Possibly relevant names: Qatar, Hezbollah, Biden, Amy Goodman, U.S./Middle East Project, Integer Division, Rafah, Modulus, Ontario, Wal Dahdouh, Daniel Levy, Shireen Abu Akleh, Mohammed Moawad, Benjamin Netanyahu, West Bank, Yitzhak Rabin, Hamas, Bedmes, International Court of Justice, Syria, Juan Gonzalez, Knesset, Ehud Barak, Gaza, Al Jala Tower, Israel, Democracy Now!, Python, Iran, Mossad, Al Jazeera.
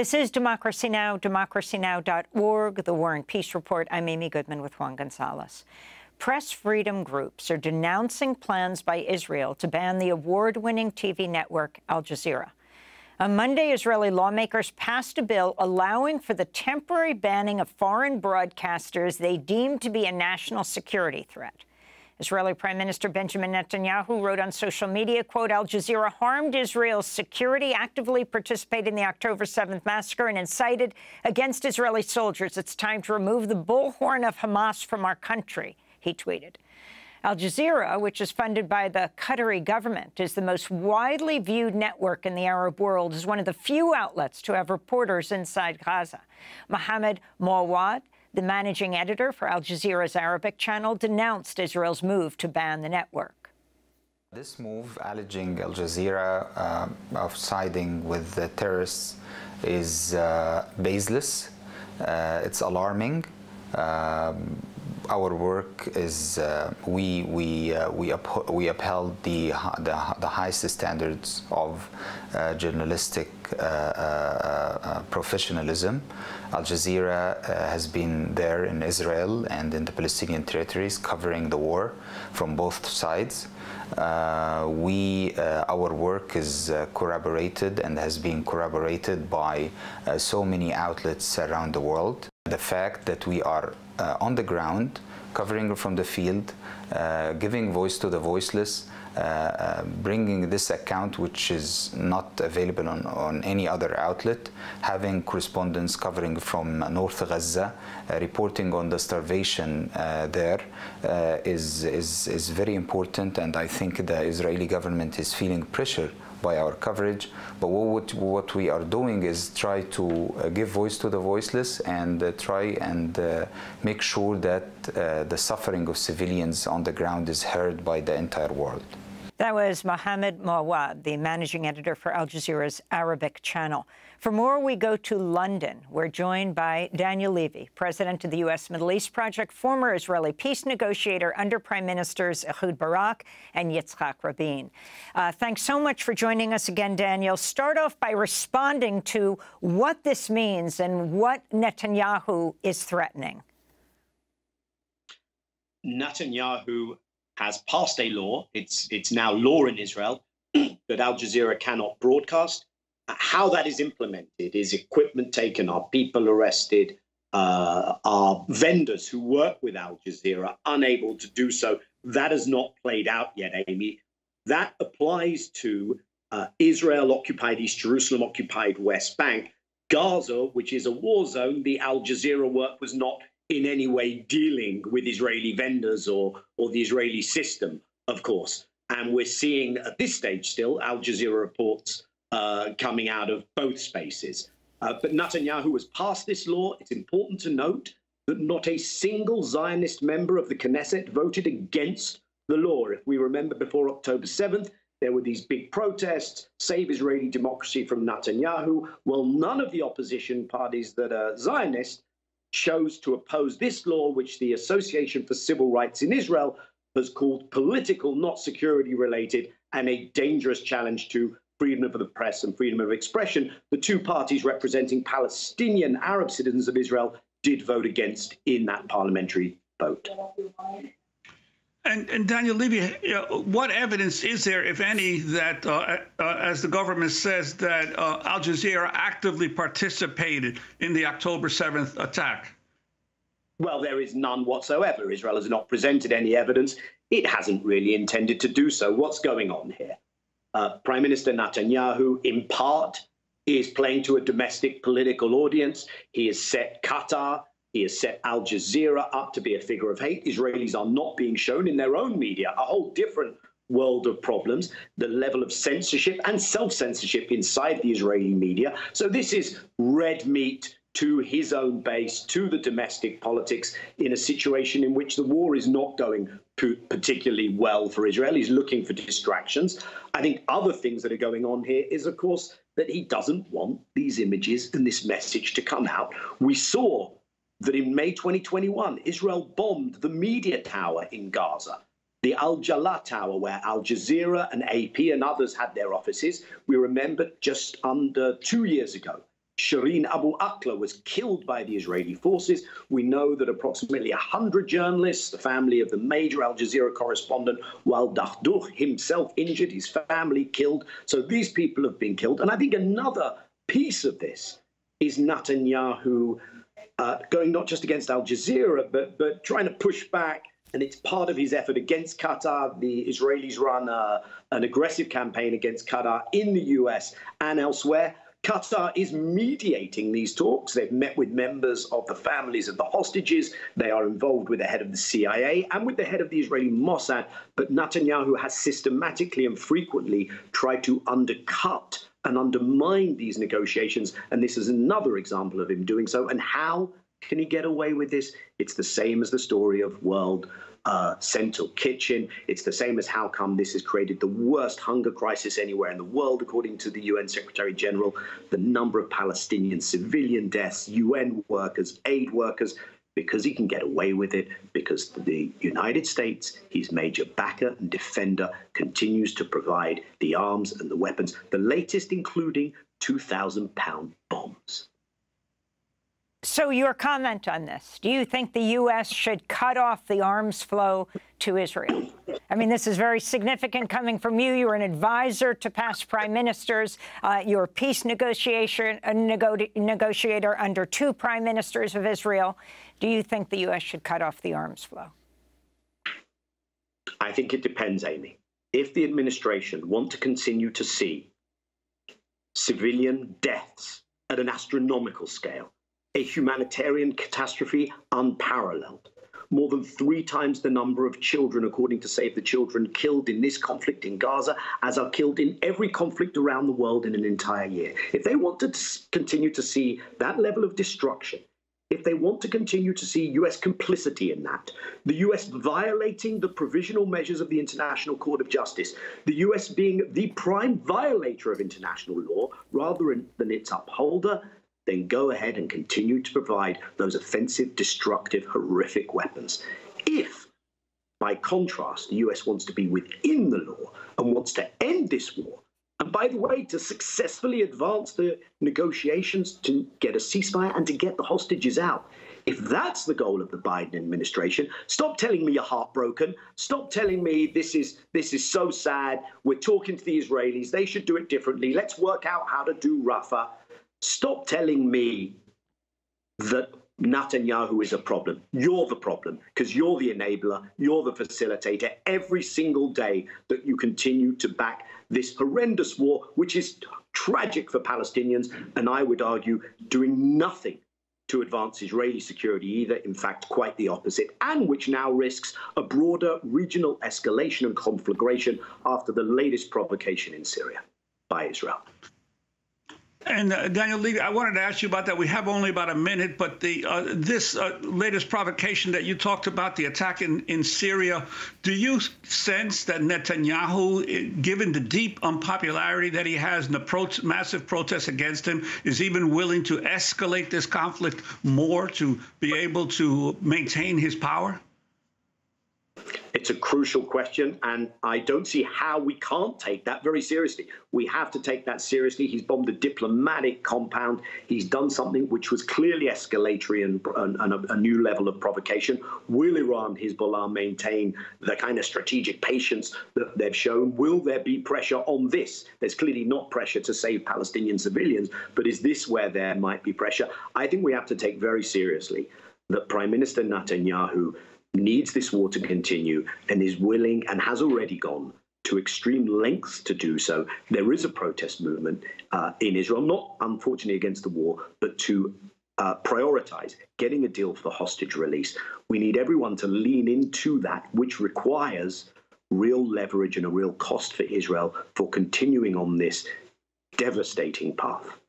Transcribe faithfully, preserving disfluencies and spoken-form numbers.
This is Democracy Now!, democracy now dot org, The War and Peace Report. I'm Amy Goodman with Juan Gonzalez. Press freedom groups are denouncing plans by Israel to ban the award-winning T V network Al Jazeera. On Monday, Israeli lawmakers passed a bill allowing for the temporary banning of foreign broadcasters they deem to be a national security threat. Israeli Prime Minister Benjamin Netanyahu wrote on social media, quote, Al Jazeera harmed Israel's security, actively participated in the October seventh massacre, and incited against Israeli soldiers. It's time to remove the bullhorn of Hamas from our country, he tweeted. Al Jazeera, which is funded by the Qatari government, is the most widely viewed network in the Arab world, is one of the few outlets to have reporters inside Gaza. Mohammed Moawad, the managing editor for Al Jazeera's Arabic channel, denounced Israel's move to ban the network. This move, alleging Al Jazeera uh, of siding with the terrorists, is uh, baseless. Uh, it's alarming. Uh, our work is uh, we we uh, we, up we upheld the, the the highest standards of uh, journalistic uh, uh, professionalism. Al Jazeera uh, has been there in Israel and in the Palestinian territories, covering the war from both sides. Uh, we, uh, our work is uh, corroborated and has been corroborated by uh, so many outlets around the world. The fact that we are uh, on the ground, covering from the field, uh, giving voice to the voiceless, uh, uh, bringing this account, which is not available on, on any other outlet, having correspondents covering from North Gaza, uh, reporting on the starvation uh, there, uh, is, is, is very important. And I think the Israeli government is feeling pressure by our coverage. But what, what we are doing is try to uh, give voice to the voiceless and uh, try and uh, make sure that uh, the suffering of civilians on the ground is heard by the entire world. That was Mohammed Moawad, the managing editor for Al Jazeera's Arabic channel. For more, we go to London. We're joined by Daniel Levy, president of the U S Middle East Project, former Israeli peace negotiator under Prime Ministers Ehud Barak and Yitzhak Rabin. Uh, thanks so much for joining us again, Daniel. Start off by responding to what this means and what Netanyahu is threatening. Netanyahu has passed a law. It's, it's now law in Israel that Al Jazeera cannot broadcast. How that is implemented is equipment taken, are people arrested, uh, are vendors who work with Al Jazeera unable to do so. That has not played out yet, Amy. That applies to uh, Israel occupied East Jerusalem, occupied West Bank, Gaza, which is a war zone. The Al Jazeera work was not in any way dealing with Israeli vendors or, or the Israeli system, of course. And we're seeing at this stage still Al Jazeera reports Uh, coming out of both spaces. Uh, but Netanyahu has passed this law. It's important to note that not a single Zionist member of the Knesset voted against the law. If we remember, before October seventh, there were these big protests, Save Israeli Democracy from Netanyahu. Well, none of the opposition parties that are Zionist chose to oppose this law, which the Association for Civil Rights in Israel has called political, not security-related, and a dangerous challenge to freedom of the press and freedom of expression. The two parties representing Palestinian Arab citizens of Israel did vote against in that parliamentary vote. And, and Daniel Levy, you know, what evidence is there, if any, that, uh, uh, as the government says, that uh, Al Jazeera actively participated in the October seventh attack? Well, there is none whatsoever. Israel has not presented any evidence. It hasn't really intended to do so. What's going on here? Uh, Prime Minister Netanyahu, in part, is playing to a domestic political audience. He has set Qatar, he has set Al Jazeera up to be a figure of hate. Israelis are not being shown in their own media, a whole different world of problems, the level of censorship and self-censorship inside the Israeli media. So this is red meat to his own base, to the domestic politics, in a situation in which the war is not going particularly well for Israel. He's looking for distractions. I think other things that are going on here is, of course, that he doesn't want these images and this message to come out. We saw that in May twenty twenty-one, Israel bombed the media tower in Gaza, the Al Jala Tower, where Al Jazeera and A P and others had their offices. We remember just under two years ago, Shireen Abu Akleh was killed by the Israeli forces. We know that approximately one hundred journalists, the family of the major Al Jazeera correspondent Wal Dahdouh, himself injured, his family killed. So these people have been killed. And I think another piece of this is Netanyahu uh, going not just against Al Jazeera, but, but trying to push back. And it's part of his effort against Qatar. The Israelis run uh, an aggressive campaign against Qatar in the U S and elsewhere. Qatar is mediating these talks. They've met with members of the families of the hostages. They are involved with the head of the C I A and with the head of the Israeli Mossad. But Netanyahu has systematically and frequently tried to undercut and undermine these negotiations. And this is another example of him doing so. And how can he get away with this? It's the same as the story of World uh, Central Kitchen. It's the same as how come this has created the worst hunger crisis anywhere in the world, according to the U N Secretary General. The number of Palestinian civilian deaths, U N workers, aid workers, because he can get away with it, because the United States, his major backer and defender, continues to provide the arms and the weapons, the latest including two thousand pound bombs. So your comment on this, do you think the U S should cut off the arms flow to Israel? I mean, this is very significant coming from you. You were an advisor to past prime ministers. Uh, you're a peace negotiation, a nego negotiator under two prime ministers of Israel. Do you think the U S should cut off the arms flow? I think it depends, Amy. If the administration want to continue to see civilian deaths at an astronomical scale, a humanitarian catastrophe unparalleled. More than three times the number of children, according to Save the Children, killed in this conflict in Gaza, as are killed in every conflict around the world in an entire year. If they want to continue to see that level of destruction, if they want to continue to see U S complicity in that, the U S violating the provisional measures of the International Court of Justice, the U S being the prime violator of international law rather than its upholder, then go ahead and continue to provide those offensive, destructive, horrific weapons. If, by contrast, the U S wants to be within the law and wants to end this war, and by the way, to successfully advance the negotiations to get a ceasefire and to get the hostages out, if that's the goal of the Biden administration, stop telling me you're heartbroken. Stop telling me this is, this is so sad. We're talking to the Israelis. They should do it differently. Let's work out how to do Rafah. Stop telling me that Netanyahu is a problem. You're the problem, because you're the enabler, you're the facilitator every single day that you continue to back this horrendous war, which is tragic for Palestinians, and I would argue doing nothing to advance Israeli security either, in fact, quite the opposite, and which now risks a broader regional escalation and conflagration after the latest provocation in Syria by Israel. And uh, Daniel Levy, I wanted to ask you about that. We have only about a minute, but the uh, this uh, latest provocation that you talked about, the attack in, in Syria, do you sense that Netanyahu, given the deep unpopularity that he has and the pro massive protests against him, is even willing to escalate this conflict more to be able to maintain his power? It's a crucial question, and I don't see how we can't take that very seriously. We have to take that seriously. He's bombed a diplomatic compound. He's done something which was clearly escalatory and, and, and a, a new level of provocation. Will Iran, Hezbollah maintain the kind of strategic patience that they've shown? Will there be pressure on this? There's clearly not pressure to save Palestinian civilians, but is this where there might be pressure? I think we have to take very seriously that Prime Minister Netanyahu needs this war to continue and is willing and has already gone to extreme lengths to do so. There is a protest movement uh, in Israel, not unfortunately against the war, but to uh, prioritize getting a deal for hostage release. We need everyone to lean into that, which requires real leverage and a real cost for Israel for continuing on this devastating path.